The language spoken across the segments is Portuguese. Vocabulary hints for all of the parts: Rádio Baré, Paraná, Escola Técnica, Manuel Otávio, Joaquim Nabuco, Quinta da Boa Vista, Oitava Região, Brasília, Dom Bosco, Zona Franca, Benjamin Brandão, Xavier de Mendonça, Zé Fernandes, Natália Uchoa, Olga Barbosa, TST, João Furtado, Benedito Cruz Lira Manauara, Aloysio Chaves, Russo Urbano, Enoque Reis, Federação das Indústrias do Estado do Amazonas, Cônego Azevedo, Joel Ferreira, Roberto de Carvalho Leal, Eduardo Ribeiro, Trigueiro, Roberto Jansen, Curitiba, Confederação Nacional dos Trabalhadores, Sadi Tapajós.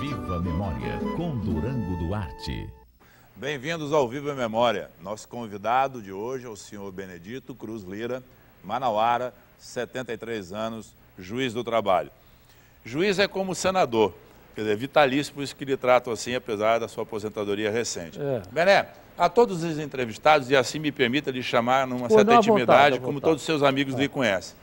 Viva Memória com Durango Duarte. Bem-vindos ao Viva Memória. Nosso convidado de hoje é o senhor Benedito Cruz Lira Manauara, 73 anos, juiz do trabalho. Juiz é como senador, quer dizer, vitalício, por isso que lhe tratam assim, apesar da sua aposentadoria recente. É. Bené, a todos os entrevistados, e assim me permita lhe chamar numa certa intimidade, como todos os seus amigos lhe conhecem.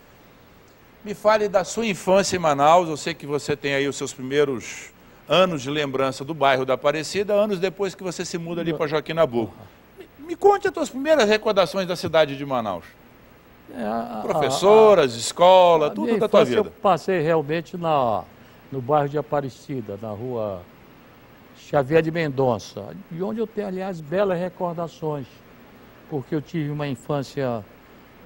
Me fale da sua infância em Manaus. Eu sei que você tem aí os seus primeiros anos de lembrança do bairro da Aparecida, anos depois que você se muda ali para Joaquim Nabuco. Me conte as suas primeiras recordações da cidade de Manaus. Professoras, escola, tudo da tua vida. Eu passei realmente no bairro de Aparecida, na rua Xavier de Mendonça, de onde eu tenho, aliás, belas recordações, porque eu tive uma infância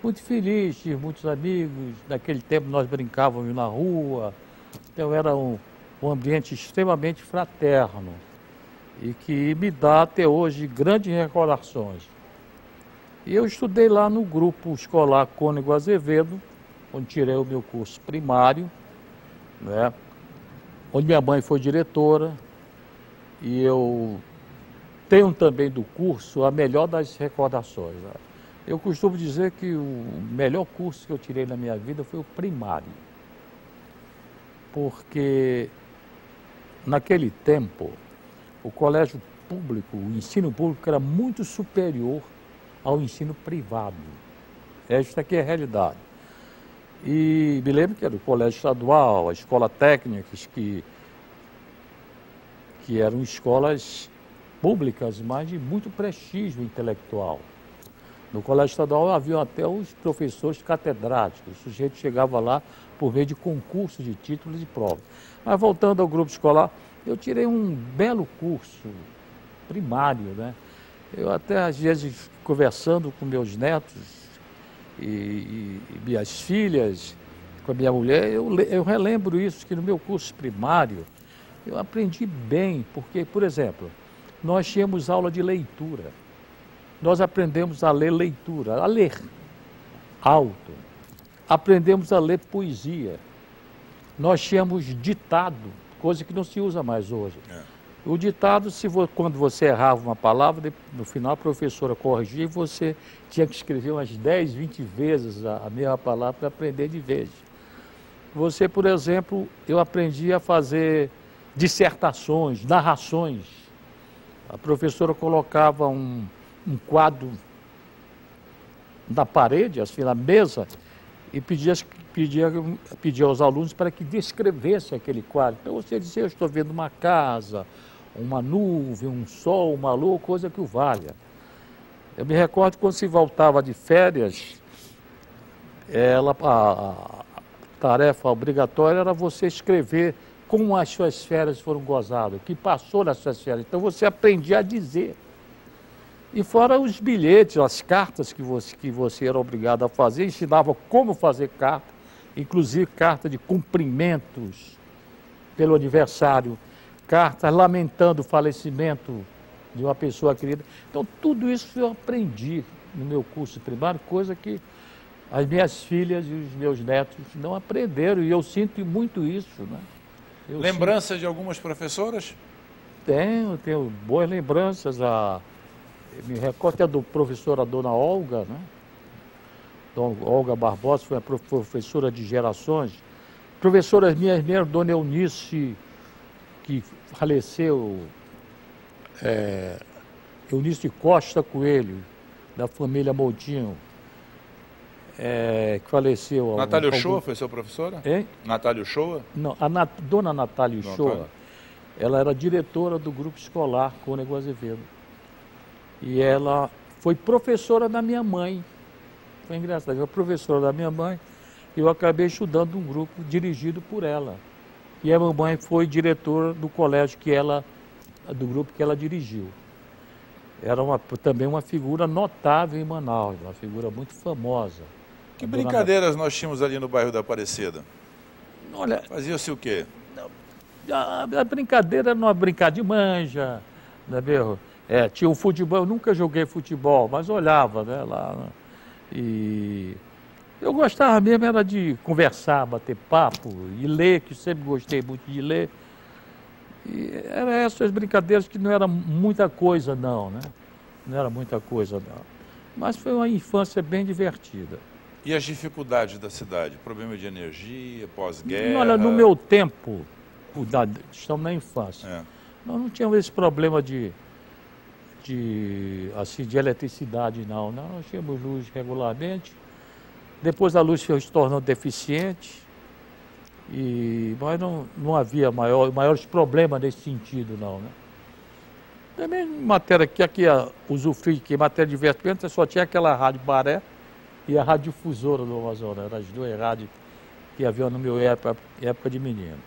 muito feliz, tive muitos amigos. Naquele tempo nós brincávamos na rua, então era um ambiente extremamente fraterno e que me dá até hoje grandes recordações. E eu estudei lá no grupo escolar Cônego Azevedo, onde tirei o meu curso primário, né? Onde minha mãe foi diretora, e eu tenho também do curso a melhor das recordações. Né? Eu costumo dizer que o melhor curso que eu tirei na minha vida foi o primário, porque naquele tempo o colégio público, o ensino público era muito superior ao ensino privado. Esta aqui é a realidade. E me lembro que era o Colégio Estadual, a Escola Técnica, que eram escolas públicas, mas de muito prestígio intelectual. No Colégio Estadual havia até os professores catedráticos. O sujeito chegava lá por meio de concurso de títulos e provas. Mas voltando ao grupo escolar, eu tirei um belo curso primário, né? Eu até, às vezes, conversando com meus netos e minhas filhas, com a minha mulher, eu relembro isso, que no meu curso primário eu aprendi bem, porque, por exemplo, nós tínhamos aula de leitura. Nós aprendemos a ler leitura, a ler alto. Aprendemos a ler poesia. Nós tínhamos ditado, coisa que não se usa mais hoje. O ditado, quando você errava uma palavra, no final a professora corrigia e você tinha que escrever umas 10, 20 vezes a mesma palavra para aprender de vez. Você, por exemplo, eu aprendi a fazer dissertações, narrações. A professora colocava um quadro na parede, assim, na mesa, e pedia aos alunos para que descrevesse aquele quadro. Então você dizia, eu estou vendo uma casa, uma nuvem, um sol, uma lua, coisa que o valha. Eu me recordo quando se voltava de férias, a tarefa obrigatória era você escrever como as suas férias foram gozadas, o que passou nas suas férias. Então você aprendia a dizer. E fora os bilhetes, as cartas que você era obrigado a fazer, ensinava como fazer carta, inclusive carta de cumprimentos pelo aniversário, cartas lamentando o falecimento de uma pessoa querida. Então, tudo isso eu aprendi no meu curso primário, coisa que as minhas filhas e os meus netos não aprenderam, e eu sinto muito isso. Né? Lembranças de algumas professoras? Tenho boas lembranças. Me recordo é do professora Dona Olga, né? Olga Barbosa foi a professora de gerações. Professoras minhas mesmo, Dona Eunice, que faleceu, Eunice Costa Coelho, da família Moldinho, que faleceu. Natália Uchoa foi sua professora? Hein? Natália Uchoa? Não, Dona Natália Uchoa, ela era diretora do grupo escolar Cônego Azevedo. E ela foi professora da minha mãe. Foi engraçado, ela foi professora da minha mãe e eu acabei estudando um grupo dirigido por ela. E a mamãe foi diretora do colégio do grupo que ela dirigiu. Era também uma figura notável em Manaus, uma figura muito famosa. Que brincadeiras nós tínhamos ali no bairro da Aparecida? Olha, fazia-se o quê? A brincadeira era uma brincar de manja, não é mesmo? É, tinha um futebol, eu nunca joguei futebol, mas olhava, né, lá. Né? E eu gostava mesmo, era de conversar, bater papo e ler, que sempre gostei muito de ler. E eram essas brincadeiras que não era muita coisa não, né? Não era muita coisa não. Mas foi uma infância bem divertida. E as dificuldades da cidade? Problema de energia, pós-guerra? Olha, no meu tempo, estamos na infância, nós não tínhamos esse problema de eletricidade, não. Nós tínhamos luz regularmente. Depois a luz se tornou deficiente, mas não havia maiores problemas nesse sentido, não. Né? Também em matéria que aqui usufrui, que em matéria de divertimento, só tinha aquela Rádio Baré e a Rádio Difusora do Amazonas. Eram as duas rádios que havia na minha época de menino.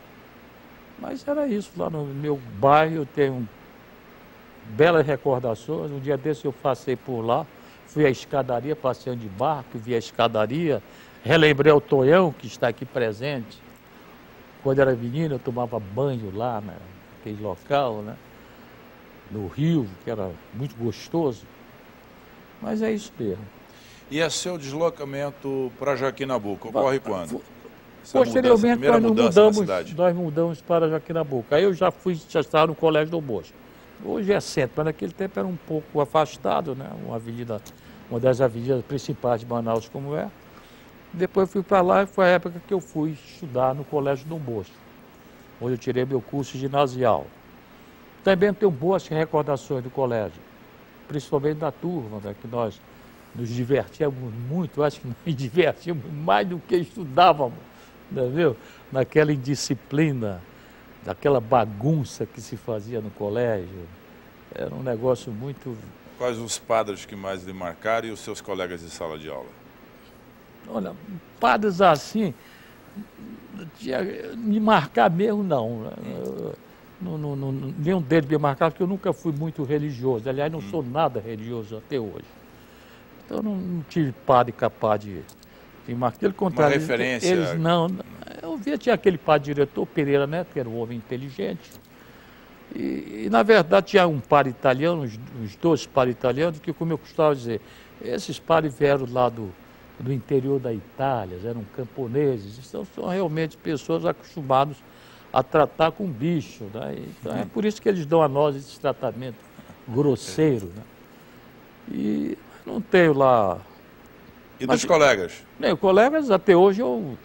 Mas era isso, lá no meu bairro eu tenho belas recordações. Um dia desse eu passei por lá, fui à escadaria, passeando de barco, vi a escadaria, relembrei o Tonhão, que está aqui presente. Quando era menino eu tomava banho lá, né, naquele local, né, no rio, que era muito gostoso. Mas é isso mesmo. E é seu deslocamento para Joaquim Nabuco, ocorre quando? Posteriormente, nós mudamos para Joaquim Nabuco. Aí eu já estava no Colégio Dom Bosco. Hoje é centro, mas naquele tempo era um pouco afastado, né? Uma das avenidas principais de Manaus, como é. Depois eu fui para lá e foi a época que eu fui estudar no Colégio Dom Bosco, onde eu tirei meu curso ginasial. Também tenho boas recordações do colégio, principalmente da turma, né? Que nós nos divertíamos muito, acho que nos divertíamos mais do que estudávamos. Viu? Naquela indisciplina, daquela bagunça que se fazia no colégio. Era um negócio muito... Quais os padres que mais lhe marcaram e os seus colegas de sala de aula? Olha, padres assim, me marcar mesmo não. Nenhum deles me marcava, porque eu nunca fui muito religioso. Aliás, não sou nada religioso até hoje. Então, não tive padre capaz de... Pelo contrário, uma referência. Eles não. Eu via, tinha aquele padre diretor, Pereira Neto, que era um homem inteligente. E na verdade, tinha um padre italiano, uns dois padres italianos, que, como eu costumava dizer, esses padres vieram lá do interior da Itália, eram camponeses. Então, são realmente pessoas acostumadas a tratar com bicho. Né? Então, é por isso que eles dão a nós esse tratamento grosseiro. Né? E não tenho lá... E dos colegas? Não, colegas até hoje eu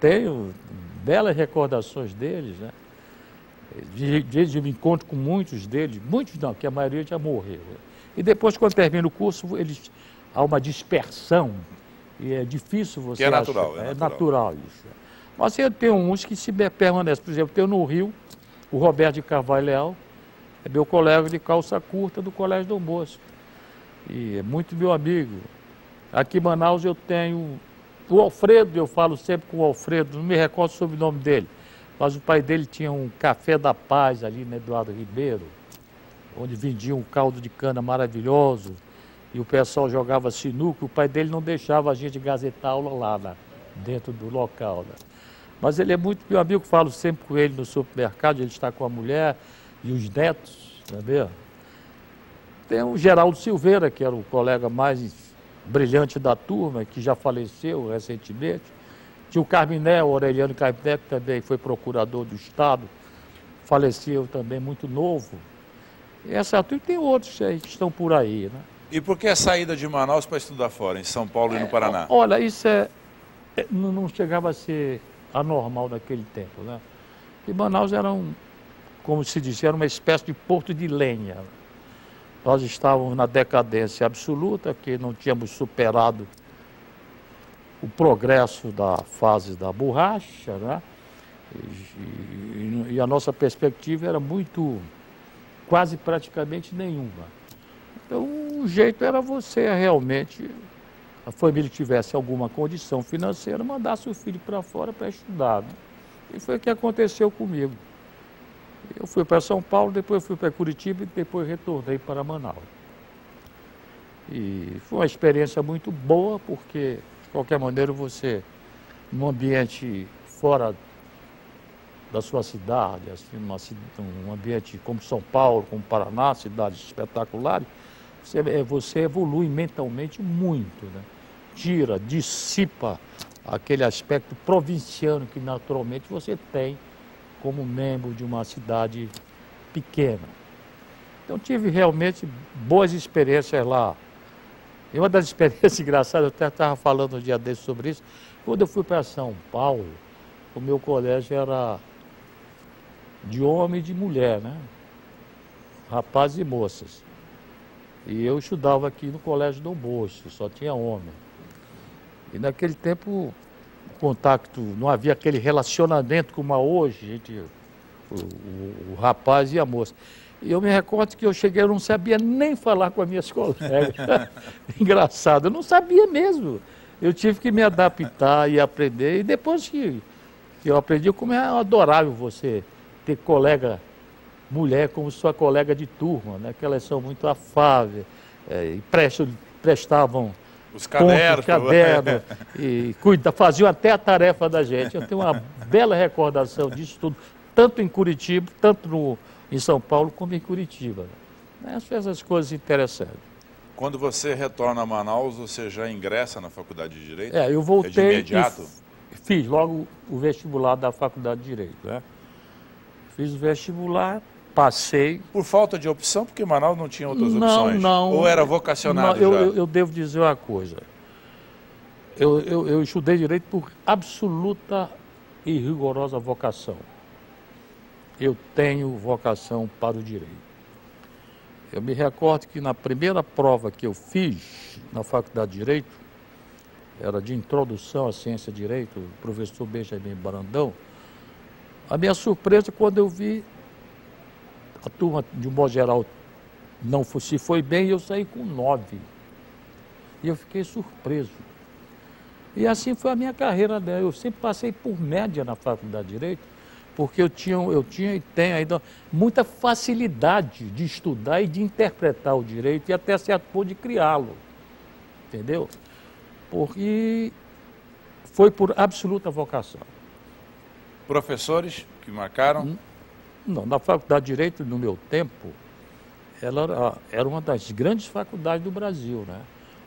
tenho belas recordações deles, né? Desde eu me encontro com muitos deles, muitos não, porque a maioria já morreu. Né? E depois, quando termina o curso, há uma dispersão, e é difícil você... Que é natural, achar, é natural isso. Mas eu tenho uns que se permanecem, por exemplo, eu tenho no Rio, o Roberto de Carvalho Leal, é meu colega de calça curta do Colégio Dom Bosco, e é muito meu amigo. Aqui em Manaus eu tenho o Alfredo, eu falo sempre com o Alfredo, não me recordo sobre o nome dele, mas o pai dele tinha um Café da Paz ali na Eduardo Ribeiro, onde vendia um caldo de cana maravilhoso e o pessoal jogava sinuca. O pai dele não deixava a gente gazetar aula lá, dentro do local. Né? Mas ele é muito meu amigo, falo sempre com ele no supermercado, ele está com a mulher e os netos, tá vendo? Tem o Geraldo Silveira, que era o colega mais brilhante da turma, que já faleceu recentemente. Tinha o Carminé, o Aureliano Carminé, que também foi procurador do Estado, faleceu também muito novo. E essa turma, tem outros que estão por aí, né? E por que a saída de Manaus para estudar fora, em São Paulo e no Paraná? Olha, isso não chegava a ser anormal naquele tempo, né? E Manaus era como se dizia, era uma espécie de porto de lenha. Nós estávamos na decadência absoluta, que não tínhamos superado o progresso da fase da borracha, né? E a nossa perspectiva era muito, quase praticamente nenhuma. Então, o jeito era você realmente, a família tivesse alguma condição financeira, mandasse o filho para fora para estudar. Né? E foi o que aconteceu comigo. Eu fui para São Paulo, depois fui para Curitiba e depois retornei para Manaus. E foi uma experiência muito boa, porque, de qualquer maneira, você, num ambiente fora da sua cidade, assim, um ambiente como São Paulo, como Paraná, cidades espetaculares, você evolui mentalmente muito, né? Tira, dissipa aquele aspecto provinciano que naturalmente você tem como membro de uma cidade pequena. Então tive realmente boas experiências lá. E uma das experiências engraçadas, eu até estava falando um dia desse sobre isso, quando eu fui para São Paulo, o meu colégio era de homem e de mulher, né? Rapazes e moças. E eu estudava aqui no Colégio Dom Bosco, só tinha homem. E naquele tempo, o contato, não havia aquele relacionamento como há hoje, gente, o rapaz e a moça. E eu me recordo que eu cheguei, eu não sabia nem falar com as minhas colegas. Engraçado, eu não sabia mesmo. Eu tive que me adaptar e aprender. E depois que eu aprendi, como é adorável você ter colega mulher como sua colega de turma, né? Que elas são muito afáveis, prestavam os cadernos, e faziam até a tarefa da gente. Eu tenho uma bela recordação disso tudo, tanto em Curitiba, tanto em São Paulo, como em Curitiba. Acho essas coisas interessantes. Quando você retorna a Manaus, você já ingressa na Faculdade de Direito? É, eu voltei de imediato? Fiz logo o vestibular da Faculdade de Direito, né? Fiz o vestibular, passei. Por falta de opção, porque Manaus não tinha outras opções? Não, ou era vocacionado não, eu devo dizer uma coisa. Eu estudei Direito por absoluta e rigorosa vocação. Eu tenho vocação para o Direito. Eu me recordo que na primeira prova que eu fiz na Faculdade de Direito, era de introdução à ciência de Direito, o professor Benjamin Brandão, a minha surpresa quando eu vi a turma, de um modo geral, não se foi bem, e eu saí com 9. E eu fiquei surpreso. E assim foi a minha carreira. Eu sempre passei por média na Faculdade de Direito, porque eu tinha e tenho ainda muita facilidade de estudar e de interpretar o direito, e até certo ponto de criá-lo, entendeu? Porque foi por absoluta vocação. Professores que marcaram? Não, na Faculdade de Direito, no meu tempo, ela era uma das grandes faculdades do Brasil, né?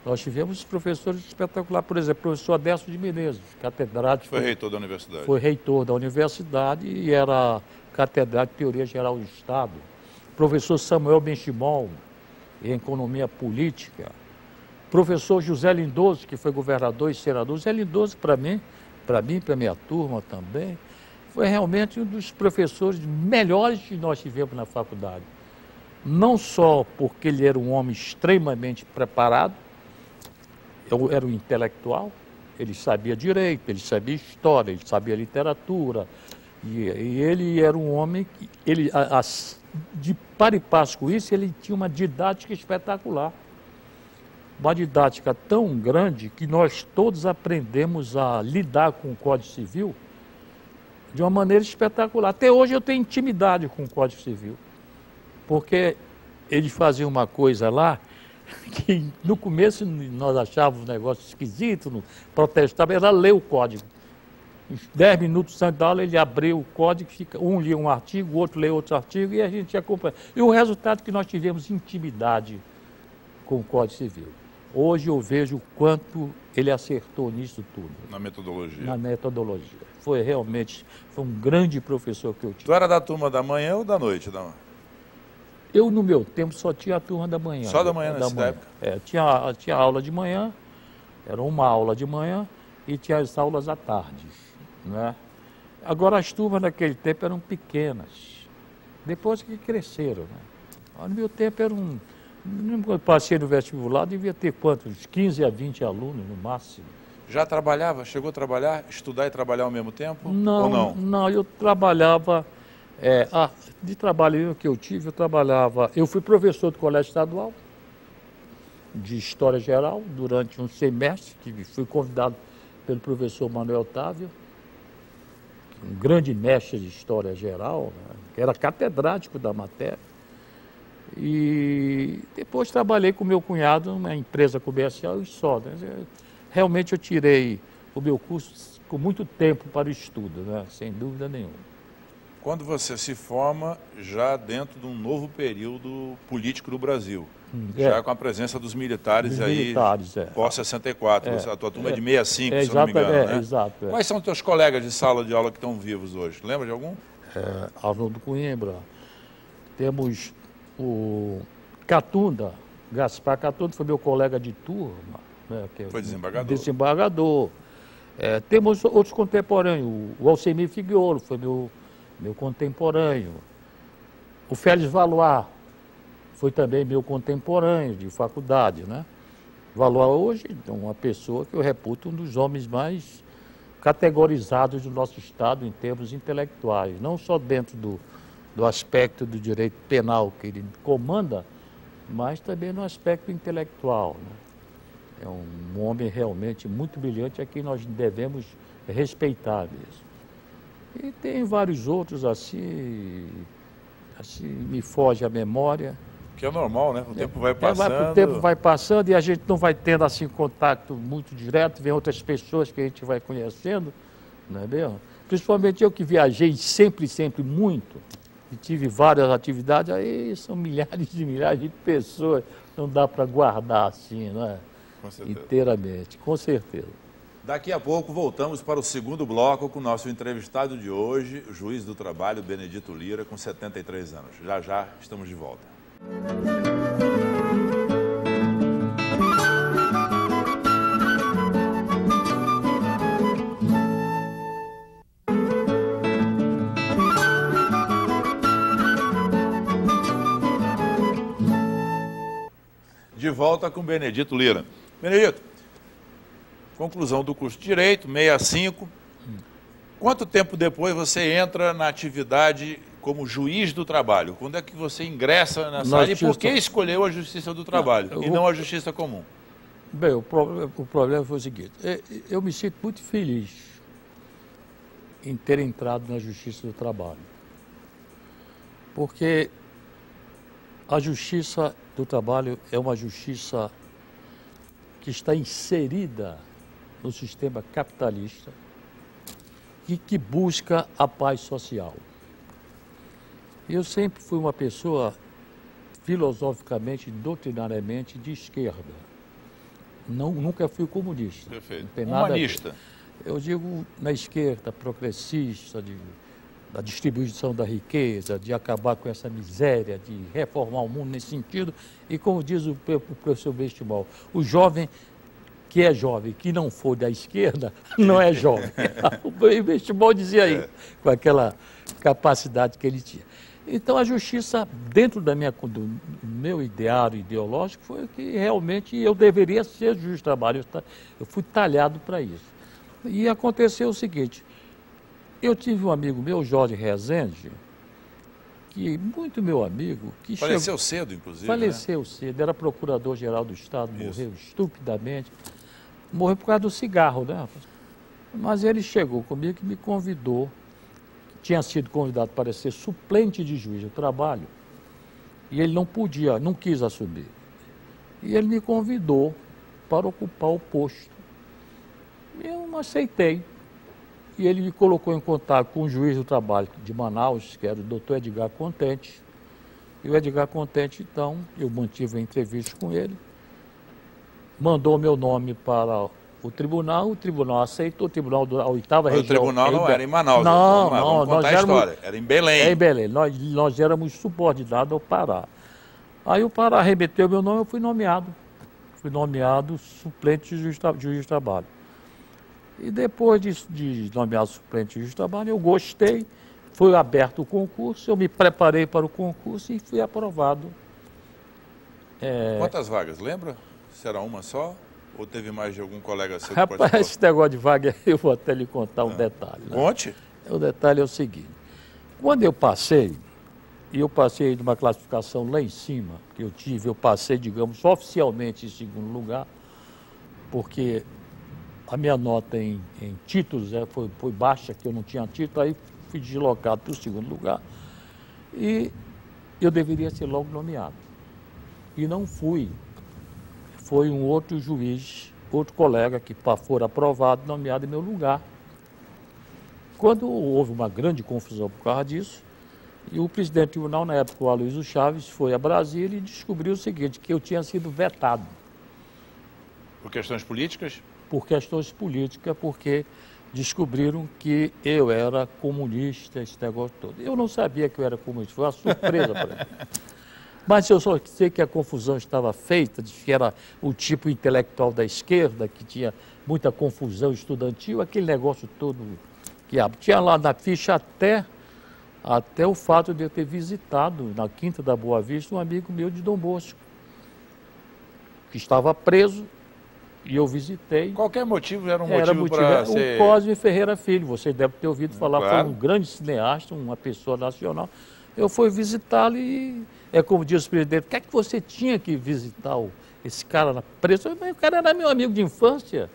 Nós tivemos professores espetaculares, por exemplo, o professor Adélcio de Menezes, catedrático. Foi reitor da universidade. Foi reitor da universidade e era catedrático de Teoria Geral do Estado. Professor Samuel Benchimol, em Economia Política. Professor José Lindoso, que foi governador e senador. José Lindoso, para mim, para minha turma também, foi realmente um dos professores melhores que nós tivemos na faculdade. Não só porque ele era um homem extremamente preparado, eu era um intelectual, ele sabia direito, ele sabia história, ele sabia literatura. E ele era um homem que, de par e passo com isso, ele tinha uma didática espetacular. Uma didática tão grande que nós todos aprendemos a lidar com o Código Civil de uma maneira espetacular. Até hoje eu tenho intimidade com o Código Civil, porque ele fazia uma coisa lá que no começo nós achávamos um negócio esquisito, protestava, era ler o código. 10 minutos antes da aula ele abriu o código, um lia um artigo, o outro lia outro artigo, e a gente acompanha. E o resultado é que nós tivemos intimidade com o Código Civil. Hoje eu vejo o quanto ele acertou nisso tudo. Na metodologia. Na metodologia. Foi um grande professor que eu tive. Tu era da turma da manhã ou da noite? Eu, no meu tempo, só tinha a turma da manhã. Só da manhã nessa época? É, tinha aula de manhã, era uma aula de manhã, e tinha as aulas à tarde, né? Agora, as turmas naquele tempo eram pequenas, depois que cresceram, né? No meu tempo, era um... Eu passei no vestibular, devia ter quantos? 15 a 20 alunos, no máximo. Já trabalhava? Chegou a trabalhar, estudar e trabalhar ao mesmo tempo? Não, ou não? Não, eu trabalhava... de trabalho que eu tive, eu fui professor do Colégio Estadual de História Geral durante um semestre, que fui convidado pelo professor Manuel Otávio, um grande mestre de História Geral, né, que era catedrático da matéria. E depois trabalhei com meu cunhado numa empresa comercial e só, né? Realmente eu tirei o meu curso com muito tempo para o estudo, né, sem dúvida nenhuma. quando você se forma já dentro de um novo período político do Brasil. Já com a presença dos militares, aí, pós-64, a tua turma é de 65, se eu não me engano. Né? Exato. Quais são os teus colegas de sala de aula que estão vivos hoje? Lembra de algum? Arnaldo Coimbra, temos o Catunda, Gaspar Catunda foi meu colega de turma. Né, que foi desembargador. Desembargador. Temos outros contemporâneos, o Alcemir Figueiredo foi meu contemporâneo. O Félix Valois foi também meu contemporâneo de faculdade, né? Valois hoje é uma pessoa que eu reputo um dos homens mais categorizados do nosso Estado em termos intelectuais, não só dentro do aspecto do direito penal que ele comanda, mas também no aspecto intelectual, né? É um homem realmente muito brilhante a quem nós devemos respeitar mesmo. E tem vários outros assim me foge a memória. Que é normal, né? O tempo vai passando. O tempo vai passando e a gente não vai tendo assim contato muito direto, vem outras pessoas que a gente vai conhecendo, não é mesmo? Principalmente eu que viajei sempre muito e tive várias atividades, aí são milhares e milhares de pessoas, não dá para guardar assim, não é? Com certeza. Inteiramente, com certeza. Daqui a pouco voltamos para o segundo bloco com o nosso entrevistado de hoje, o juiz do trabalho Benedito Lira, com 73 anos. Já estamos de volta. De volta com Benedito Lira. Benedito, conclusão do curso de Direito, 65. Quanto tempo depois você entra na atividade como juiz do trabalho? Quando é que você ingressa nessa área e por que escolheu a Justiça do Trabalho e não a Justiça Comum? Bem, o problema foi o seguinte, eu me sinto muito feliz em ter entrado na Justiça do Trabalho, porque a Justiça do Trabalho é uma justiça que está inserida no sistema capitalista e que busca a paz social. Eu sempre fui uma pessoa, filosoficamente, doutrinariamente, de esquerda. Nunca fui comunista. Perfeito. Não tem nada humanista. Eu digo na esquerda, progressista, da distribuição da riqueza, de acabar com essa miséria, de reformar o mundo nesse sentido. E como diz o professor Benchimol, o jovem que é jovem, que não for da esquerda, não é jovem. O Benchimol dizia aí, com aquela capacidade que ele tinha. Então, a justiça, dentro do meu ideário ideológico, foi que realmente eu deveria ser juiz do trabalho. Eu fui talhado para isso. E aconteceu o seguinte, eu tive um amigo meu, Jorge Rezende, que muito meu amigo... Que faleceu cedo, inclusive. Faleceu cedo, era procurador-geral do Estado, morreu estupidamente. Morreu por causa do cigarro, né? Mas ele chegou comigo e me convidou. Tinha sido convidado para ser suplente de juiz do trabalho e ele não podia, não quis assumir. E ele me convidou para ocupar o posto. Eu não aceitei. E ele me colocou em contato com o juiz do trabalho de Manaus, que era o doutor Edgar Contente. E o Edgar Contente, então, eu mantive a entrevista com ele, mandou meu nome para... O tribunal aceitou, o tribunal da Oitava Região. O tribunal não era em Manaus. Não, vamos contar a história. Era em Belém. É em Belém. Nós éramos subordinados ao Pará. Aí o Pará remeteu meu nome, eu fui nomeado. Fui nomeado suplente de juiz de trabalho. E depois de nomeado suplente de juiz de trabalho, eu gostei, foi aberto o concurso, eu me preparei para o concurso e fui aprovado. Quantas vagas, lembra? Será uma só? Ou teve mais de algum colega seu que participou? Rapaz, esse negócio de vaga, eu vou até lhe contar um detalhe. Né? Conte. O detalhe é o seguinte. Quando eu passei numa classificação lá em cima, que eu passei, digamos, oficialmente em segundo lugar, porque a minha nota em títulos foi baixa, que eu não tinha título, aí fui deslocado para o segundo lugar. E eu deveria ser logo nomeado. E não fui. Foi um outro juiz, outro colega que foi aprovado, nomeado em meu lugar. quando houve uma grande confusão por causa disso, e o presidente do tribunal, na época, o Aloysio Chaves, foi a Brasília e descobriu o seguinte, que eu tinha sido vetado. Por questões políticas? Por questões políticas, porque descobriram que eu era comunista, esse negócio todo. Eu não sabia que eu era comunista, foi uma surpresa para mim. Mas eu só sei que a confusão estava feita, de que era o tipo intelectual da esquerda, que tinha muita confusão estudantil, aquele negócio todo que tinha lá na ficha até o fato de eu ter visitado, na Quinta da Boa Vista, um amigo meu de Dom Bosco, que estava preso, e eu visitei. Qualquer motivo era um motivo para ser... O Cosme Ferreira Filho, você deve ter ouvido falar, claro. Foi um grande cineasta, uma pessoa nacional. Eu fui visitá-lo e, como diz o presidente, o que é que você tinha que visitar esse cara na presa? O cara era meu amigo de infância,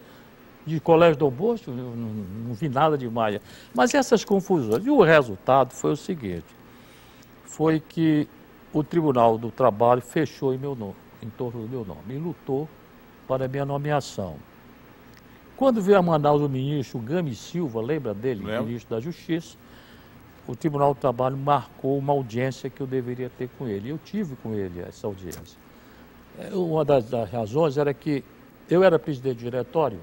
de Colégio Dom Bosco, eu não vi nada demais. Mas essas confusões. E o resultado foi o seguinte, foi que o Tribunal do Trabalho fechou em meu nome, em torno do meu nome, e lutou para a minha nomeação. Quando veio a Manaus o ministro Gami Silva, lembra dele, ministro da Justiça, o Tribunal do Trabalho marcou uma audiência que eu deveria ter com ele. Eu tive com ele essa audiência. Uma das razões era que eu era presidente do diretório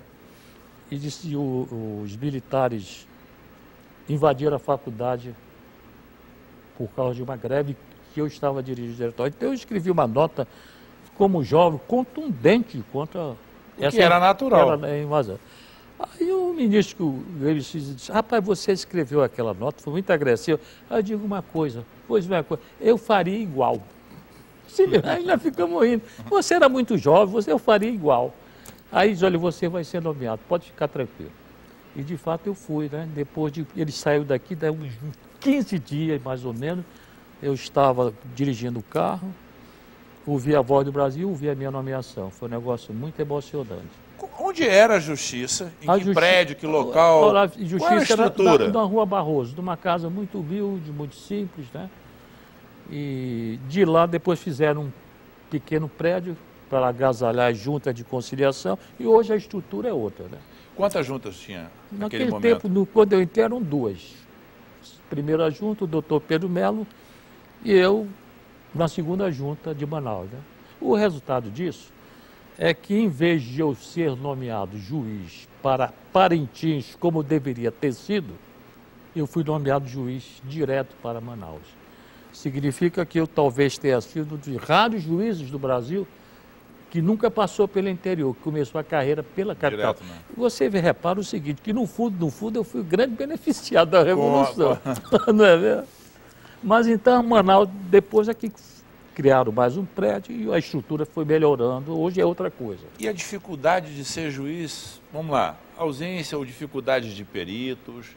e disse, os militares invadiram a faculdade por causa de uma greve que eu estava dirigindo o diretório. Então eu escrevi uma nota como jovem contundente contra essa... Que era natural. Era invasão. Aí o ministro disse, rapaz, você escreveu aquela nota, foi muito agressivo. Aí eu digo uma coisa, eu faria igual. Aí nós ficamos rindo. Você era muito jovem, eu faria igual. Aí diz, olha, você vai ser nomeado, pode ficar tranquilo. E de fato eu fui, né? Depois de ele saiu daqui, daí uns 15 dias mais ou menos, eu estava dirigindo o carro, ouvi a voz do Brasil, ouvi a minha nomeação. Foi um negócio muito emocionante. Onde era a justiça? Em que prédio, que local? A justiça era na Rua Barroso, de uma casa muito humilde, muito simples, né? E de lá depois fizeram um pequeno prédio para agasalhar as juntas de conciliação e hoje a estrutura é outra, né? Quantas juntas tinha naquele momento? Naquele tempo, quando eu entrei, eram duas. Primeira junta, o doutor Pedro Melo e eu na segunda junta de Manaus, né? O resultado disso é que em vez de eu ser nomeado juiz para Parintins, como deveria ter sido, eu fui nomeado juiz direto para Manaus. Significa que eu talvez tenha sido de raros juízes do Brasil que nunca passou pelo interior, que começou a carreira pela capital. Direto, né? Você repara o seguinte, que no fundo eu fui o grande beneficiado da Revolução. Não é mesmo? Mas então Manaus, depois é que... criaram mais um prédio e a estrutura foi melhorando, hoje é outra coisa. E a dificuldade de ser juiz, vamos lá, ausência ou dificuldade de peritos,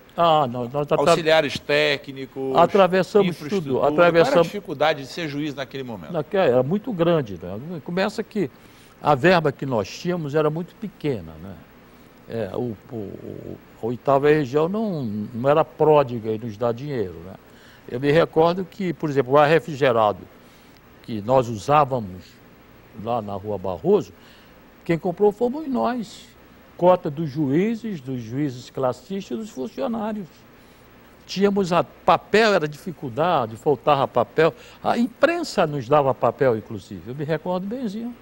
auxiliares técnicos, atravessamos tudo. Qual era a dificuldade de ser juiz naquele momento? Era muito grande, né? Começa que a verba que nós tínhamos era muito pequena, né? A Oitava Região não era pródiga e nos dá dinheiro, né? Eu me recordo que, por exemplo, o ar refrigerado, que nós usávamos lá na Rua Barroso, quem comprou fomos nós. Cota dos juízes classistas e dos funcionários. Tínhamos papel, era dificuldade, faltava papel. A imprensa nos dava papel, inclusive. Eu me recordo benzinho.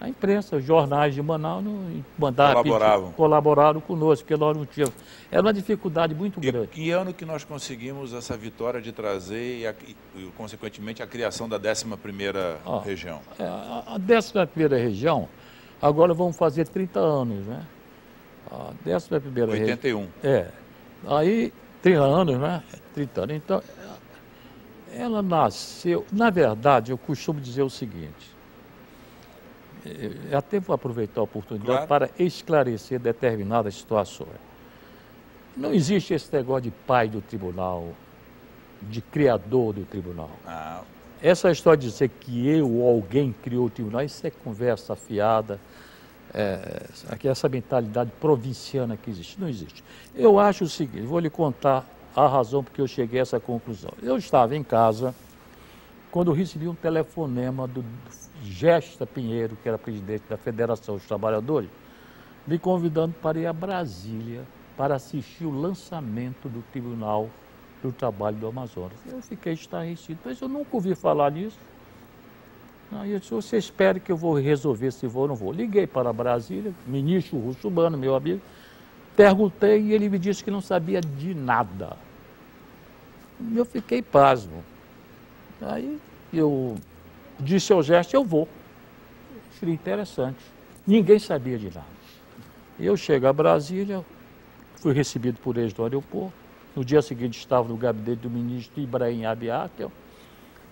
A imprensa, os jornais de Manaus colaboraram conosco, porque nós não tínhamos. Era uma dificuldade muito grande. E que ano que nós conseguimos essa vitória de trazer e consequentemente, a criação da 11ª região? A 11ª região, agora vamos fazer 30 anos, né? A 11ª região... 81. É. Aí, 30 anos, né? 30 anos. Então, ela nasceu... Na verdade, eu costumo dizer o seguinte... Até vou aproveitar a oportunidade, claro, para esclarecer determinadas situações. Não existe esse negócio de pai do tribunal, de criador do tribunal. Essa história de dizer que eu ou alguém criou o tribunal, isso é conversa fiada, essa mentalidade provinciana que existe, não existe. Eu acho o seguinte, vou lhe contar a razão porque eu cheguei a essa conclusão. Eu estava em casa quando eu recebi um telefonema do Gesta Pinheiro, que era presidente da Federação dos Trabalhadores, me convidando para ir a Brasília para assistir o lançamento do Tribunal do Trabalho do Amazonas. Eu fiquei estarrecido, mas eu nunca ouvi falar nisso. Aí eu disse, você espera que eu vou resolver se vou ou não vou. Liguei para Brasília, ministro Russo Urbano, meu amigo, perguntei e ele me disse que não sabia de nada. Eu fiquei pasmo. Aí eu disse ao gesto, eu vou. Seria interessante. Ninguém sabia de nada. Eu chego a Brasília, fui recebido por eles do aeroporto. No dia seguinte estava no gabinete do ministro Ibrahim Abiatel.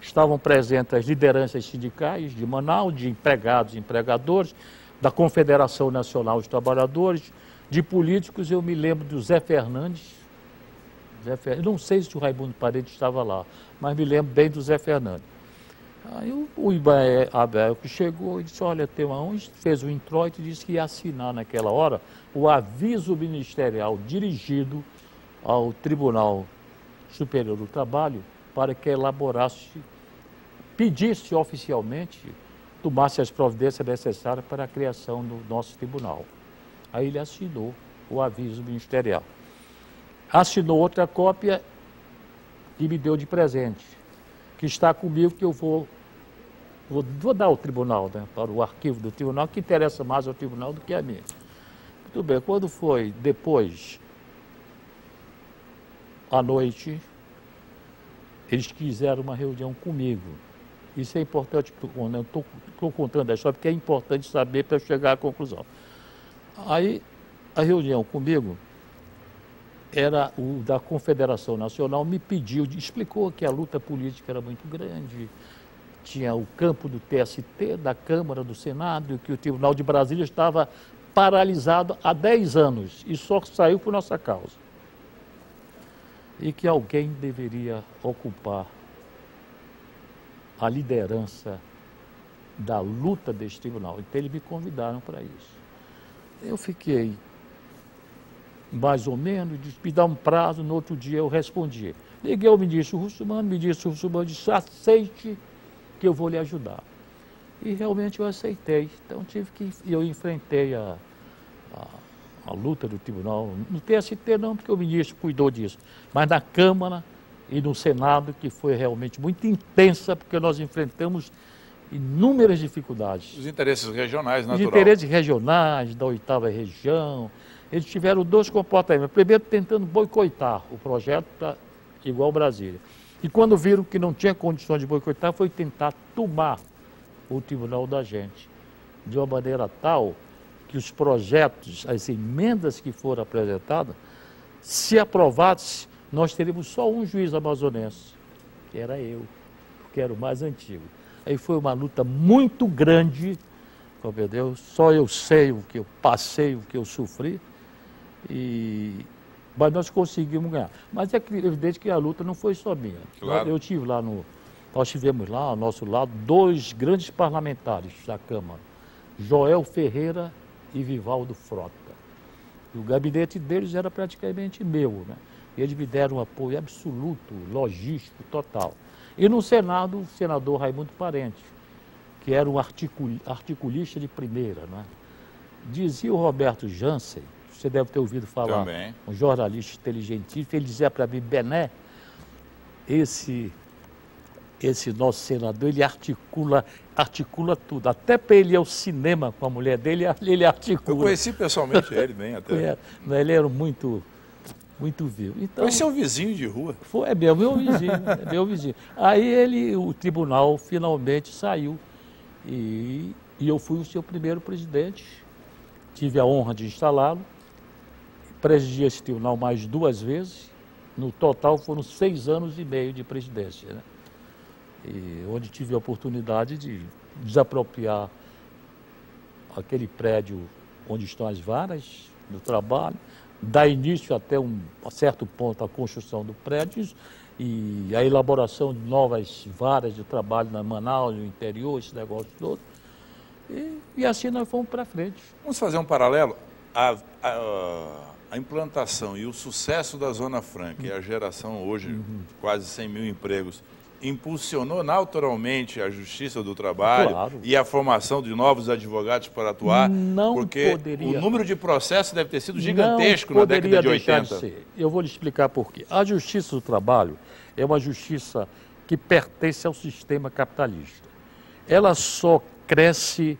Estavam presentes as lideranças sindicais de Manaus, de empregados e empregadores, da Confederação Nacional dos Trabalhadores, de políticos. Eu me lembro do Zé Fernandes. Não sei se o Raimundo Paredes estava lá, mas me lembro bem do Zé Fernandes. Aí o Ibrahim Abiatel que chegou e disse, olha, tem uma onde fez o introito e disse que ia assinar naquela hora o aviso ministerial dirigido ao Tribunal Superior do Trabalho para que elaborasse, pedisse oficialmente, tomasse as providências necessárias para a criação do nosso tribunal. Aí ele assinou o aviso ministerial. Assinou outra cópia e me deu de presente, que está comigo, que eu vou dar ao tribunal, né, para o arquivo do tribunal, que interessa mais ao tribunal do que a mim. Muito bem, quando foi depois, à noite, eles quiseram uma reunião comigo. Isso é importante, eu estou contando a história porque é importante saber para eu chegar à conclusão. Aí, a reunião comigo era o da Confederação Nacional, me pediu, explicou que a luta política era muito grande, tinha o campo do TST, da Câmara, do Senado, que o Tribunal de Brasília estava paralisado há 10 anos e só saiu por nossa causa. E que alguém deveria ocupar a liderança da luta deste tribunal. Então, eles me convidaram para isso. Eu fiquei mais ou menos, disse, me dá um prazo, no outro dia eu respondi. Liguei ao ministro Russo Urbano, disse, aceite que eu vou lhe ajudar. E realmente eu aceitei, então tive que, eu enfrentei a luta do tribunal, no TST não, porque o ministro cuidou disso, mas na Câmara e no Senado, que foi realmente muito intensa, porque nós enfrentamos inúmeras dificuldades. Os interesses regionais, natural. Os interesses regionais da 8ª Região. Eles tiveram dois comportamentos. Primeiro, tentando boicotar o projeto igual Brasília. E quando viram que não tinha condições de boicotar, foi tentar tomar o tribunal da gente. De uma maneira tal que os projetos, as emendas que foram apresentadas, se aprovadas, nós teríamos só um juiz amazonense, que era eu, porque era o mais antigo. Aí foi uma luta muito grande, compreendeu? Só eu sei o que eu passei, o que eu sofri. Mas nós conseguimos ganhar. Mas é evidente que a luta não foi só minha. Claro. Eu tive lá nós tivemos lá ao nosso lado dois grandes parlamentares da Câmara, Joel Ferreira e Vivaldo Frota. E o gabinete deles era praticamente meu, né? Eles me deram um apoio absoluto, logístico, total. E no Senado, o senador Raimundo Parente, que era um articulista de primeira, né? Dizia o Roberto Jansen, você deve ter ouvido falar, também. Um jornalista inteligentíssimo, ele dizia para mim, Bené, esse nosso senador, ele articula tudo. Até para ele ir ao cinema com a mulher dele, ele articula. Eu conheci pessoalmente ele bem até. Ele era muito vivo. Então, esse é um vizinho de rua. Foi, é meu vizinho. Aí o tribunal finalmente saiu e eu fui o seu primeiro presidente. Tive a honra de instalá-lo, presidi esse tribunal mais duas vezes, no total foram 6 anos e meio de presidência, né? E onde tive a oportunidade de desapropriar aquele prédio onde estão as varas do trabalho, dar início até a certo ponto à construção do prédio e a elaboração de novas varas de trabalho na Manaus, no interior, esse negócio todo. E assim nós fomos para frente. Vamos fazer um paralelo. A implantação e o sucesso da Zona Franca e a geração hoje de quase 100 mil empregos impulsionou naturalmente a Justiça do Trabalho, claro, e a formação de novos advogados para atuar, porque o número de processos deve ter sido gigantesco na década de 80. De ser. Eu vou lhe explicar por quê. A Justiça do Trabalho é uma justiça que pertence ao sistema capitalista. Ela só cresce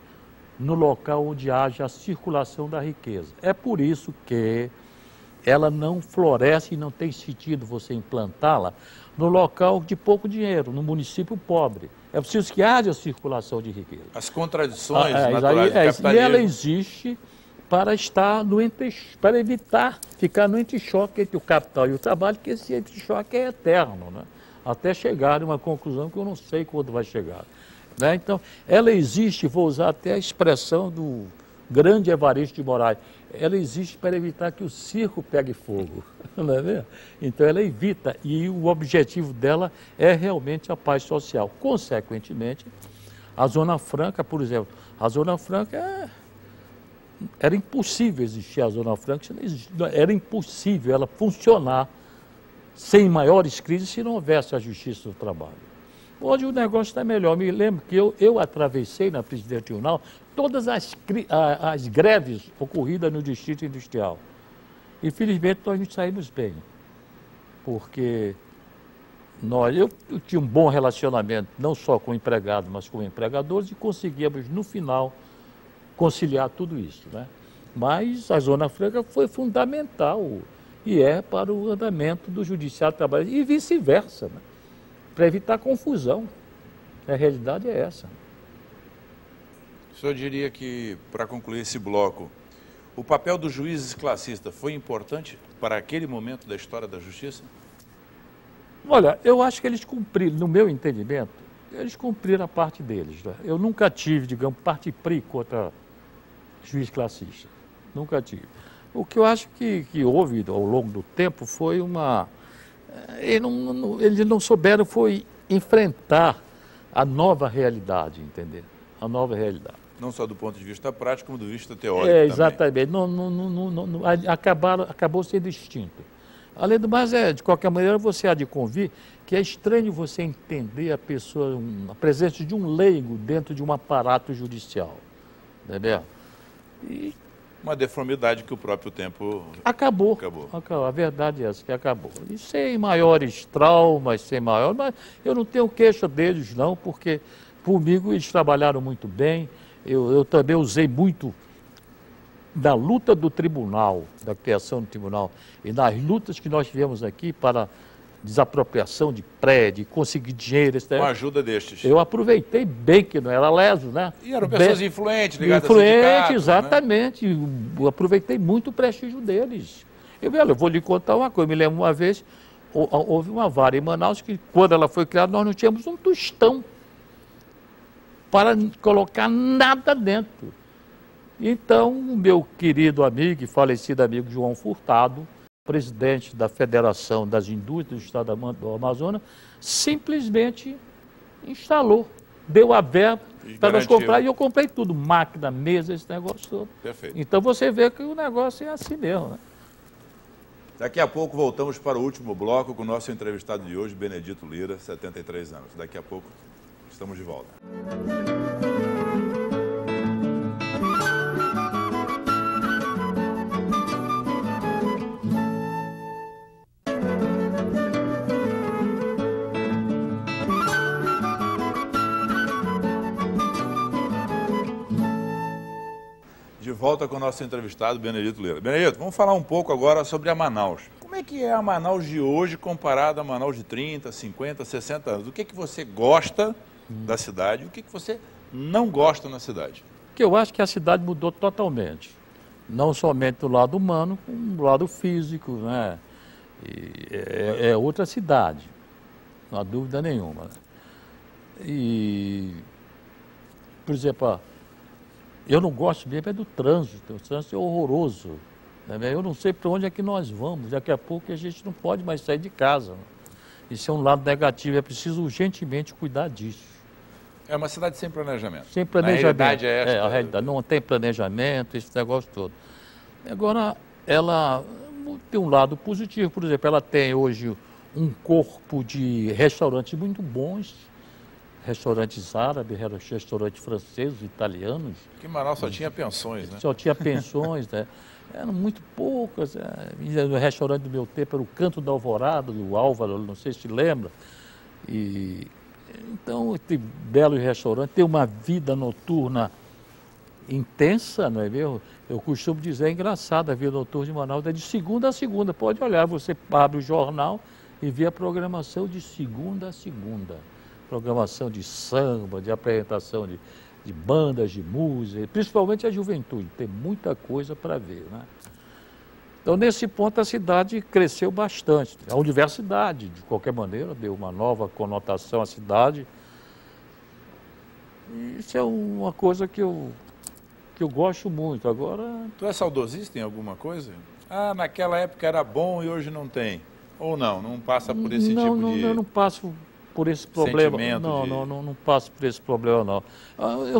no local onde haja a circulação da riqueza. É por isso que ela não floresce e não tem sentido você implantá-la no local de pouco dinheiro, no município pobre. É preciso que haja circulação de riqueza. As contradições naturais do capitalismo. E ela existe para estar no para evitar ficar no entre-choque entre o capital e o trabalho, que esse entre-choque é eterno, né? Até chegar a uma conclusão que eu não sei quando vai chegar. Né? Então, ela existe, vou usar até a expressão do grande Evaristo de Moraes, ela existe para evitar que o circo pegue fogo, não é mesmo? Então ela evita, e o objetivo dela é realmente a paz social. Consequentemente, a Zona Franca, por exemplo, a Zona Franca era impossível existir a Zona Franca, era impossível ela funcionar sem maiores crises se não houvesse a Justiça do Trabalho. Hoje o negócio está melhor. Me lembro que eu atravessei na Presidente do Tribunal todas as greves ocorridas no Distrito Industrial. Infelizmente, nós nos saímos bem, porque eu tinha um bom relacionamento, não só com o empregado, mas com empregadores, e conseguíamos, no final, conciliar tudo isso, né? Mas a Zona Franca foi fundamental e é para o andamento do Judiciário Trabalhista e vice-versa, né? Para evitar confusão. A realidade é essa. O senhor diria que, para concluir esse bloco, o papel dos juízes classistas foi importante para aquele momento da história da justiça? Olha, eu acho que eles cumpriram, no meu entendimento, eles cumpriram a parte deles, né? Eu nunca tive, digamos, parte PRI contra juiz classista. Nunca tive. O que eu acho que houve ao longo do tempo foi uma... Eles não souberam foi enfrentar a nova realidade, entendeu? A nova realidade. Não só do ponto de vista prático, como do vista teórico. Exatamente. Acabou sendo extinto. Além do mais, de qualquer maneira, você há de convir que é estranho você entender a pessoa, a presença de um leigo dentro de um aparato judicial. Entendeu? E uma deformidade que o próprio tempo acabou. A verdade é essa, que acabou. E sem maiores traumas, mas eu não tenho queixa deles não, porque comigo eles trabalharam muito bem. Eu também usei muito da luta do tribunal, da criação do tribunal, e nas lutas que nós tivemos aqui para desapropriação de prédio, conseguir dinheiro. Com a ajuda destes. Eu aproveitei bem que não era leso, né? E eram pessoas influentes, ligadas a sindicatos, exatamente. Né? Eu aproveitei muito o prestígio deles. Eu vou lhe contar uma coisa. Eu me lembro uma vez, houve uma vara em Manaus que, quando ela foi criada, nós não tínhamos um tostão para colocar nada dentro. Então, o meu querido amigo e falecido amigo João Furtado, presidente da Federação das Indústrias do Estado do Amazonas, simplesmente instalou, deu a verba para nós comprar, e eu comprei tudo, máquina, mesa, esse negócio todo. Perfeito. Então você vê que o negócio é assim mesmo, né? Daqui a pouco voltamos para o último bloco com o nosso entrevistado de hoje, Benedito Lira, 73 anos. Daqui a pouco estamos de volta. Volta com o nosso entrevistado, Benedito Lira. Benedito, vamos falar um pouco agora sobre a Manaus. Como é que é a Manaus de hoje comparada a Manaus de 30, 50, 60 anos? O que é que você gosta da cidade? O que é que você não gosta na cidade? Porque eu acho que a cidade mudou totalmente. Não somente do lado humano, como do lado físico, né? É outra cidade, não há dúvida nenhuma. E, por exemplo, eu não gosto mesmo do trânsito, o trânsito é horroroso, né? Eu não sei para onde é que nós vamos, daqui a pouco a gente não pode mais sair de casa. Isso é um lado negativo, é preciso urgentemente cuidar disso. É uma cidade sem planejamento. Sem planejamento. A realidade é essa. A realidade, não tem planejamento, esse negócio todo. Agora, ela tem um lado positivo, por exemplo, ela tem hoje um corpo de restaurantes muito bons, restaurantes árabes, restaurantes franceses, italianos. Que Manaus só tinha pensões, né? Só tinha pensões, né? Eram muito poucas. No restaurante do meu tempo era o Canto da Alvorada, do Álvaro, não sei se lembra. E, então, tem belos restaurantes, tem uma vida noturna intensa, não é mesmo? Eu costumo dizer, é engraçado, a vida noturna de Manaus é de segunda a segunda. Pode olhar, você abre o jornal e vê a programação de segunda a segunda. Programação de samba, de apresentação de bandas, de música, principalmente a juventude, tem muita coisa para ver, né? Então, nesse ponto, a cidade cresceu bastante. A universidade, de qualquer maneira, deu uma nova conotação à cidade. Isso é uma coisa que eu gosto muito. Agora... Tu é saudosista em alguma coisa? Ah, naquela época era bom e hoje não tem. Ou não? Não passa por esse tipo de... Não, eu não passo... por esse problema. Não passo por esse problema, não.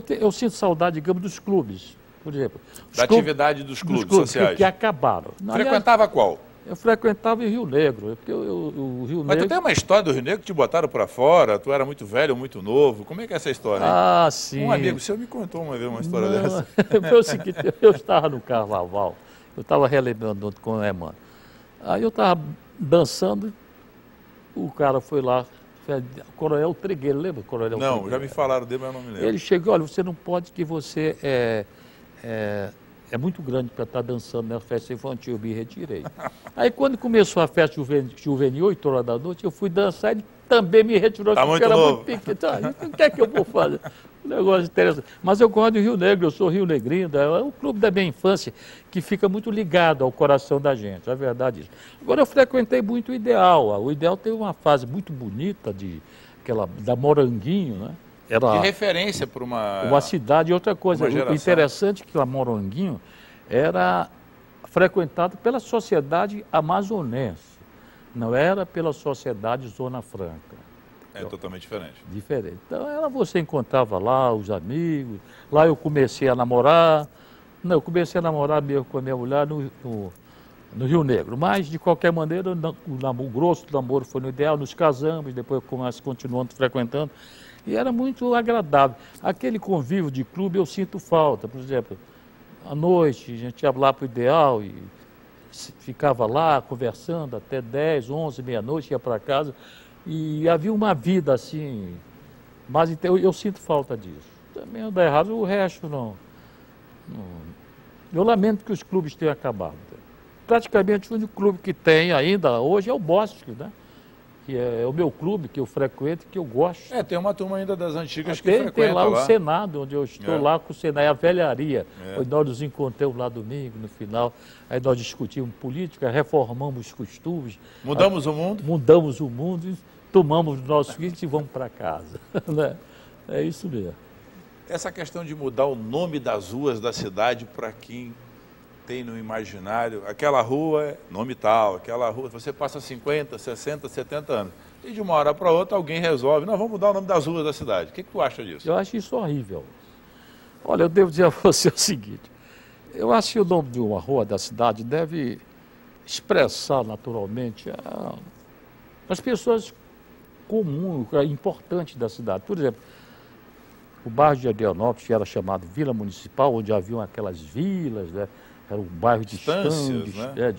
Eu sinto saudade, digamos, dos clubes, por exemplo. Da atividade dos clubes sociais. Que acabaram. Frequentava qual? Eu frequentava em Rio Negro. Porque o Rio Mas Negro... tu tem uma história do Rio Negro que te botaram para fora, tu era muito velho, muito novo. Como é que é essa história? Ah, hein? Sim. Um amigo seu me contou uma vez uma história dessa. Foi o seguinte, eu estava no carnaval, eu estava relembrando com a irmã. Aí eu estava dançando, o cara foi lá, Coronel Trigueiro, lembra? Coronel Trigueiro? Não, já me falaram dele, mas eu não me lembro. Ele chegou, olha, você não pode, que você é muito grande para estar dançando na festa infantil, eu me retirei. Aí quando começou a festa juvenil, 8 horas da noite, eu fui dançar, ele também me retirou, porque era muito pequeno. Então, o que é que eu vou fazer? Um negócio interessante. Mas eu gosto do Rio Negro, eu sou Rio Negrino, é um clube da minha infância que fica muito ligado ao coração da gente, é verdade isso. Agora eu frequentei muito o Ideal. O Ideal teve uma fase muito bonita da Moranguinho, né? Era de referência para uma cidade. E outra coisa, o interessante é que a Moranguinho era frequentada pela sociedade amazonense, não era pela sociedade Zona Franca. É totalmente diferente. Diferente. Então, você encontrava lá os amigos, lá eu comecei a namorar. Não, eu comecei a namorar mesmo com a minha mulher no Rio Negro. Mas, de qualquer maneira, o grosso do namoro foi no Ideal, nos casamos, depois continuamos frequentando. E era muito agradável. Aquele convívio de clube eu sinto falta. Por exemplo, à noite a gente ia lá para o Ideal e ficava lá conversando até 10, 11, meia-noite, ia para casa. E havia uma vida assim, mas eu sinto falta disso. Também não dá errado, o resto não. Eu lamento que os clubes tenham acabado. Praticamente o único clube que tem ainda hoje é o Bosque, né? Que é o meu clube, que eu frequento, que eu gosto. É, tem uma turma ainda das antigas que frequenta. Tem lá o Senado, onde eu estou lá com o Senado, é a velharia. É. Nós nos encontramos lá domingo, no final, aí nós discutimos política, reformamos costumes. Mudamos o mundo? Mudamos o mundo, tomamos os nossos filhos e vamos para casa. É isso mesmo. Essa questão de mudar o nome das ruas da cidade para quem tem no imaginário, aquela rua é nome tal, aquela rua, você passa 50, 60, 70 anos, e de uma hora para outra alguém resolve, nós vamos mudar o nome das ruas da cidade. O que tu acha disso? Eu acho isso horrível. Olha, eu devo dizer a você o seguinte, eu acho que o nome de uma rua da cidade deve expressar naturalmente as pessoas comuns, importantes da cidade. Por exemplo, o bairro de Adrianópolis, que era chamado Vila Municipal, onde haviam aquelas vilas, né? Era um bairro distâncias, né?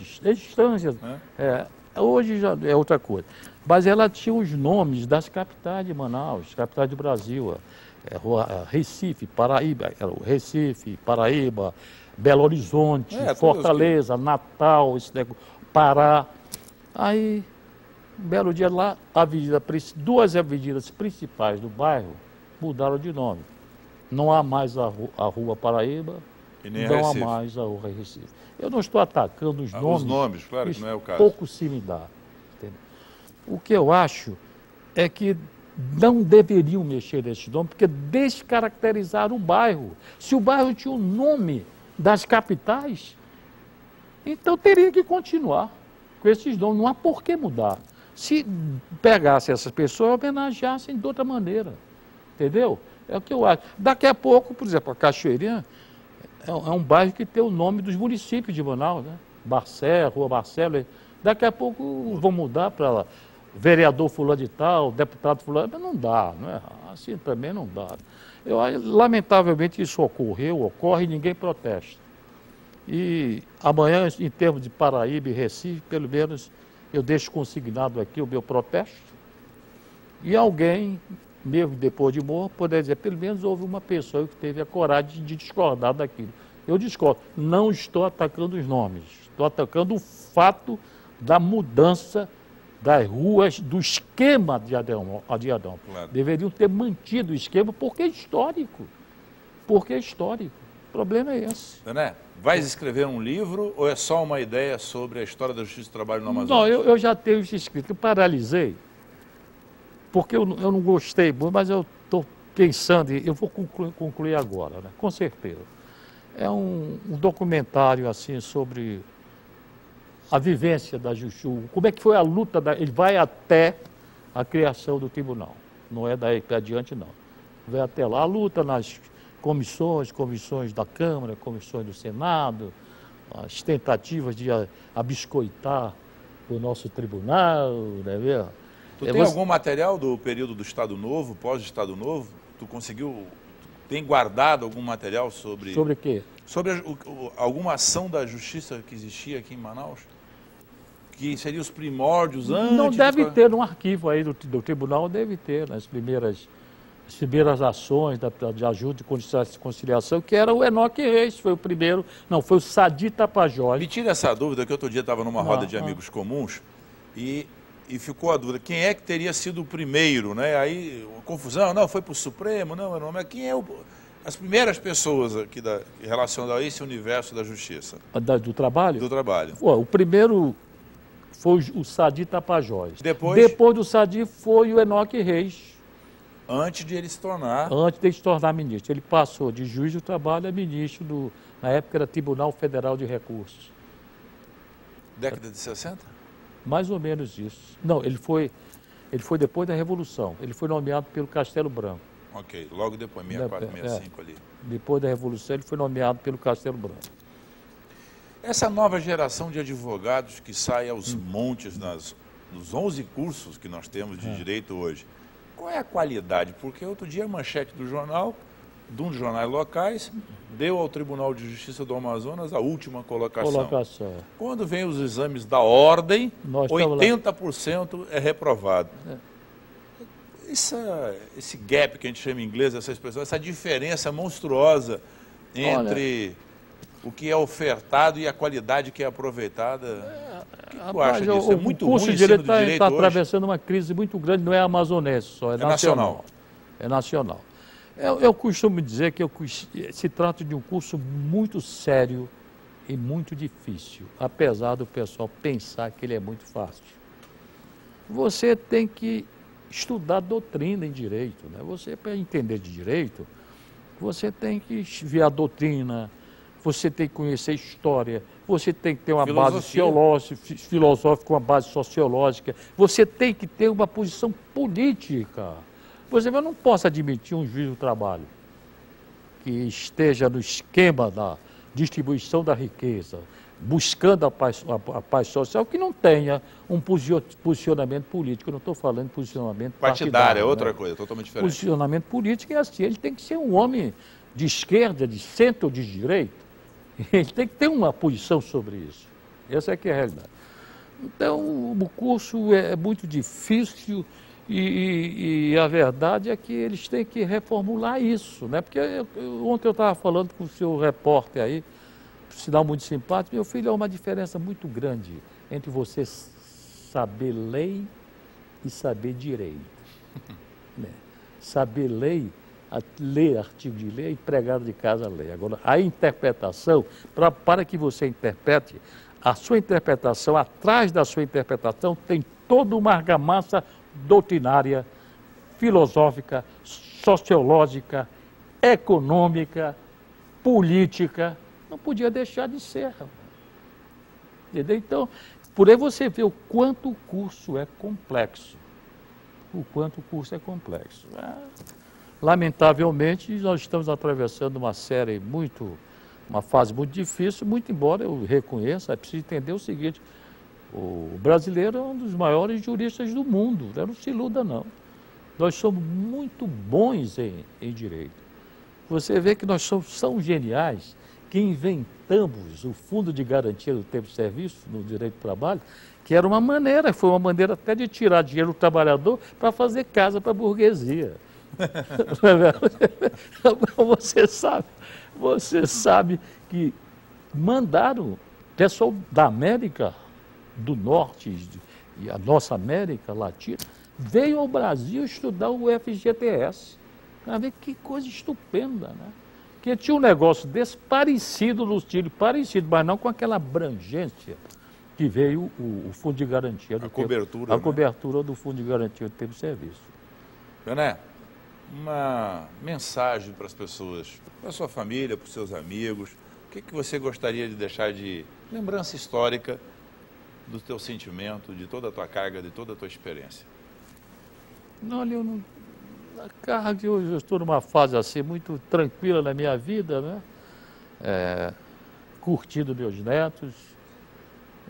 Hoje já é outra coisa. Mas ela tinha os nomes das capitais de Manaus, capitais do Brasil. Recife, Paraíba, Belo Horizonte, Fortaleza, Natal, Pará. Aí, um belo dia lá, duas avenidas principais do bairro mudaram de nome. Não há mais a Rua Paraíba, e nem não há mais a Rua Recife. Eu não estou atacando os nomes. Os nomes, claro que não é o caso. Pouco se me dá. Entendeu? O que eu acho é que não deveriam mexer nesse nome, porque descaracterizaram o bairro. Se o bairro tinha o nome das capitais, então teria que continuar com esses nomes. Não há por que mudar. Se pegasse essas pessoas, homenageassem de outra maneira. Entendeu? É o que eu acho. Daqui a pouco, por exemplo, a Cachoeirinha é um bairro que tem o nome dos municípios de Manaus, né? Barcelo, Rua Barcelo. Daqui a pouco vão mudar para vereador fulano de tal, deputado fulano, mas não dá, não é? Assim também não dá. Eu, lamentavelmente isso ocorreu, ocorre e ninguém protesta. E amanhã, em termos de Paraíba e Recife, pelo menos eu deixo consignado aqui o meu protesto. E alguém, mesmo depois de morrer, poderia dizer, pelo menos houve uma pessoa que teve a coragem de discordar daquilo. Eu discordo. Não estou atacando os nomes, estou atacando o fato da mudança das ruas, do esquema de Adão. Claro. Deveriam ter mantido o esquema, porque é histórico. Porque é histórico. O problema é esse. Né? Vais escrever um livro ou é só uma ideia sobre a história da Justiça do Trabalho no Amazonas? Não, eu já tenho isso escrito. Eu paralisei, porque eu não gostei muito, mas eu estou pensando, eu vou concluir agora, né? Com certeza. É um documentário assim, sobre a vivência da Justiça, como é que foi a luta, ele vai até a criação do tribunal, não é daí para adiante não. Vai até lá, a luta nas comissões, comissões da Câmara, comissões do Senado, as tentativas de abiscoitar o nosso tribunal, não é mesmo? Tu tem algum material do período do Estado Novo, pós-Estado Novo? Tu conseguiu, tem guardado algum material sobre... Sobre o quê? Sobre alguma ação da justiça que existia aqui em Manaus? Que seriam os primórdios antes... Não deve ter, num arquivo aí do tribunal deve ter, né, as primeiras ações de ajuda e conciliação, que era o Enoque Reis, foi o primeiro, não, foi o Sadi Tapajós. Me tira essa dúvida, que outro dia estava numa roda de amigos comuns e ficou a dúvida, quem é que teria sido o primeiro, né? Aí, uma confusão, não, foi para o Supremo, não, mas quem é o... As primeiras pessoas aqui relacionadas a esse universo da justiça? Do trabalho? Do trabalho. Pô, o primeiro foi o Sadi Tapajós. Depois do Sadi foi o Enoque Reis. Antes de ele se tornar... Antes de ele se tornar ministro. Ele passou de juiz do trabalho a ministro do... Na época era Tribunal Federal de Recursos. Década de 60? Mais ou menos isso. Não, ele foi depois da Revolução. Ele foi nomeado pelo Castelo Branco. Ok, logo depois, 64, 65 ali. Depois da Revolução ele foi nomeado pelo Castelo Branco. Essa nova geração de advogados que sai aos montes nos 11 cursos que nós temos de direito hoje, qual é a qualidade? Porque outro dia a manchete do jornal, de um dos jornais locais, deu ao Tribunal de Justiça do Amazonas a última colocação. Quando vem os exames da ordem, nós 80% é reprovado. É. Esse gap que a gente chama em inglês, essa expressão, essa diferença monstruosa entre o que é ofertado e a qualidade que é aproveitada... O que tu acha disso? É muito ruim. O curso de direito está atravessando uma crise muito grande, não é amazonense só, é nacional. É nacional. Eu costumo dizer que se trata de um curso muito sério e muito difícil, apesar do pessoal pensar que ele é muito fácil. Você tem que estudar doutrina em direito, né? Você, para entender de direito, você tem que ver a doutrina, você tem que conhecer história, você tem que ter uma base filosófica, uma base sociológica, você tem que ter uma posição política. Por exemplo, eu não posso admitir um juiz do trabalho que esteja no esquema da distribuição da riqueza, buscando a paz social, que não tenha um posicionamento político. Eu não estou falando de posicionamento partidário, é outra coisa, totalmente diferente. Posicionamento político é assim, ele tem que ser um homem de esquerda, de centro ou de direita. Ele tem que ter uma posição sobre isso. Essa é que é a realidade. Então, o curso é muito difícil e a verdade é que eles têm que reformular isso, né? Porque ontem eu estava falando com o seu repórter aí, sinal muito simpático, meu filho, há uma diferença muito grande entre você saber lei e saber direito. Né? Saber lei... ler artigo de lei e pregar de casa a lei. Agora, a interpretação, para que você interprete, a sua interpretação, atrás da sua interpretação, tem toda uma argamassa doutrinária, filosófica, sociológica, econômica, política. Não podia deixar de ser. Entendeu? Então, por aí você vê o quanto o curso é complexo. O quanto o curso é complexo. Lamentavelmente, nós estamos atravessando uma fase muito difícil, muito embora eu reconheça, é preciso entender o seguinte, O brasileiro é um dos maiores juristas do mundo, não se iluda não. Nós somos muito bons em direito. Você vê que nós somos tão geniais que inventamos o Fundo de Garantia do Tempo de Serviço no Direito do Trabalho, que era uma maneira, foi uma maneira até de tirar dinheiro do trabalhador para fazer casa para a burguesia. Você sabe que mandaram pessoal da América do Norte e a nossa América Latina veio ao Brasil estudar o FGTS. Para ver que coisa estupenda, né? Porque tinha um negócio desse parecido no Chile, parecido, mas não com aquela abrangência que veio o Fundo de Garantia do Tempo de Serviço. A cobertura do Fundo de Garantia do Tempo de Serviço. Bené, uma mensagem para as pessoas, para a sua família, para os seus amigos. O que você gostaria de deixar de lembrança histórica do teu sentimento, de toda a tua carga, de toda a tua experiência? Olha, eu não... A carga que hoje eu estou numa fase assim muito tranquila na minha vida, né? Curtindo meus netos.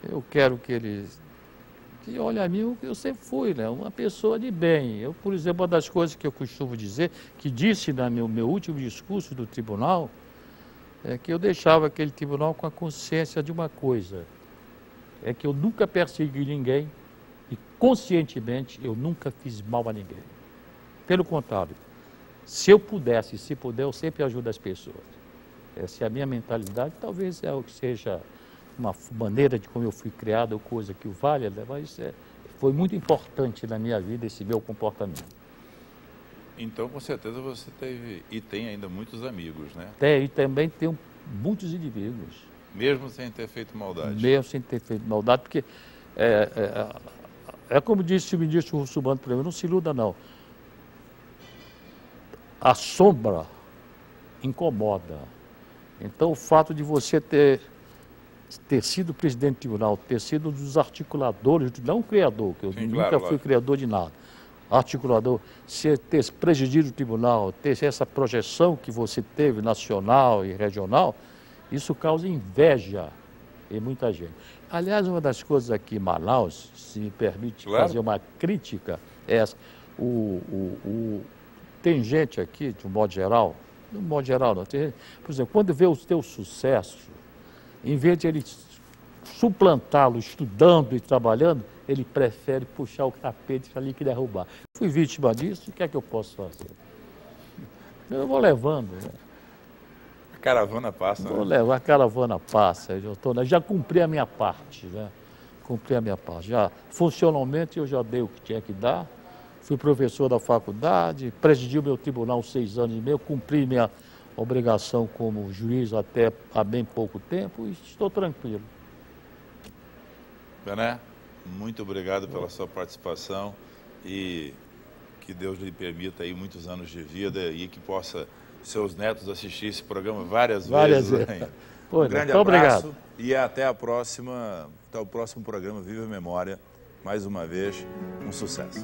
Eu quero que eles... Que olhem a mim, eu sempre fui, né? Uma pessoa de bem. Eu, por exemplo, uma das coisas que eu costumo dizer, que disse no meu último discurso do tribunal, é que eu deixava aquele tribunal com a consciência de uma coisa. É que eu nunca persegui ninguém e, conscientemente, eu nunca fiz mal a ninguém. Pelo contrário, se eu pudesse, se puder, eu sempre ajudo as pessoas. Essa é a minha mentalidade, talvez é o que seja uma maneira de como eu fui criado, ou coisa que o valha, mas foi muito importante na minha vida esse meu comportamento. Então, com certeza, você teve e tem ainda muitos amigos, né? Tem, e também tenho muitos inimigos. Mesmo sem ter feito maldade? Mesmo sem ter feito maldade, porque, como disse o ministro Russumano, não se iluda não. A sombra incomoda. Então, o fato de você ter sido presidente do tribunal, ter sido um dos articuladores, não criador, que eu nunca fui criador de nada, articulador, ter presidido o tribunal, ter essa projeção que você teve nacional e regional, isso causa inveja em muita gente. Aliás, uma das coisas aqui em Manaus, se me permite fazer uma crítica, é essa. Tem gente aqui, de um modo geral não tem gente, por exemplo, quando vê o teu sucesso, em vez de ele suplantá-lo estudando e trabalhando, ele prefere puxar o tapete ali que derrubar. Fui vítima disso, o que é que eu posso fazer? Eu vou levando. Né? A caravana passa. A caravana passa. Já cumpri a minha parte, né? Cumpri a minha parte. Já, funcionalmente eu já dei o que tinha que dar. Fui professor da faculdade, presidi o meu tribunal 6 anos e meio, cumpri minha obrigação como juiz até há bem pouco tempo e estou tranquilo. Bené, muito obrigado pela sua participação e que Deus lhe permita aí muitos anos de vida e que possa seus netos assistir esse programa várias vezes ainda. Um grande abraço obrigado. E até o próximo programa Viva a Memória. Mais uma vez, um sucesso.